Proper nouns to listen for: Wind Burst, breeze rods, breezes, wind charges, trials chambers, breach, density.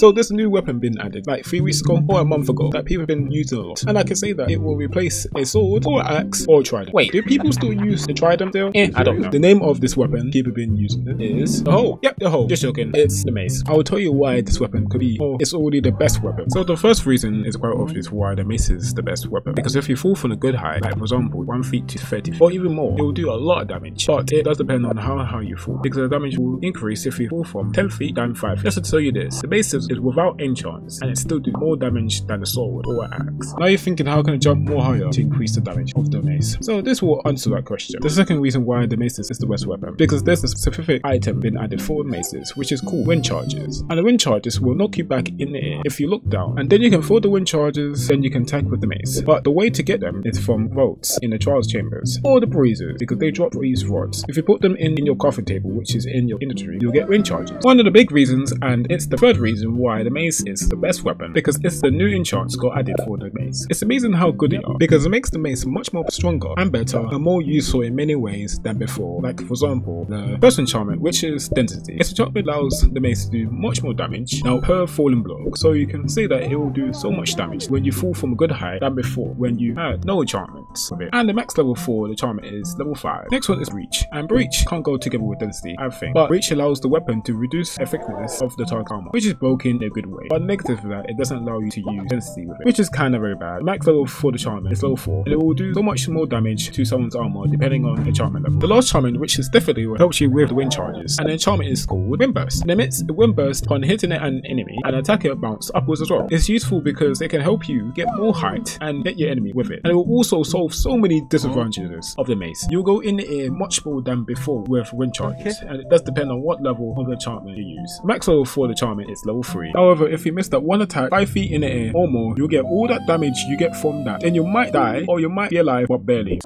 So this new weapon been added like 3 weeks ago or a month ago that people have been using a lot, and I can say that it will replace a sword or axe or trident. Wait, do people still use the trident still? I don't know. The name of this weapon people been using it is the hoe. Yep, the hoe. Just joking, it's the mace. I will tell you why this weapon could be, or it's already the best weapon. So the first reason is quite obvious why the mace is the best weapon, because if you fall from a good height, like for example 1 feet to 30 or even more, it will do a lot of damage. But it does depend on how high you fall, because the damage will increase if you fall from 10 feet down 5 feet. Just to tell you this, the mace is without enchants and it still do more damage than a sword or an axe. Now you're thinking, how can it jump more higher to increase the damage of the mace? So this will answer that question. The second reason why the mace is the best weapon, because there's a specific item being added for maces which is called wind charges, and the wind charges will knock you back in the air if you look down, and then you can throw the wind charges, then you can attack with the mace. But the way to get them is from vaults in the trials chambers or the breezes, because they drop breeze rods. If you put them in your coffee table, which is in your inventory, you'll get wind charges. One of the big reasons, and it's the third reason why the mace is the best weapon, because it's the new enchants got added for the mace. It's amazing how good they are, because it makes the mace much more stronger and better and more useful in many ways than before. Like for example, the first enchantment, which is density. It's enchantment allows the mace to do much more damage now per falling block, so you can say that it will do so much damage when you fall from a good height than before when you had no enchantments of it. And the max level for the enchantment is level 5. Next one is breach, and breach can't go together with density, I think, but breach allows the weapon to reduce effectiveness of the target armor, which is broken in a good way. But negative for that, it doesn't allow you to use density with it, which is kind of very bad. The max level for the enchantment is level 4, and it will do so much more damage to someone's armor depending on the enchantment level. The last enchantment, which is definitely what helps you with the wind charges, and the enchantment is called Wind Burst. It emits a wind burst upon hitting an enemy, and attack it bounce upwards as well. It's useful because it can help you get more height and hit your enemy with it, and it will also solve so many disadvantages of the mace. You'll go in the air much more than before with wind charges, and it does depend on what level of the enchantment you use. Max level for the enchantment is level 3. However, if you miss that one attack 5 feet in the air or more, you'll get all that damage you get from that, and you might die or you might be alive but barely.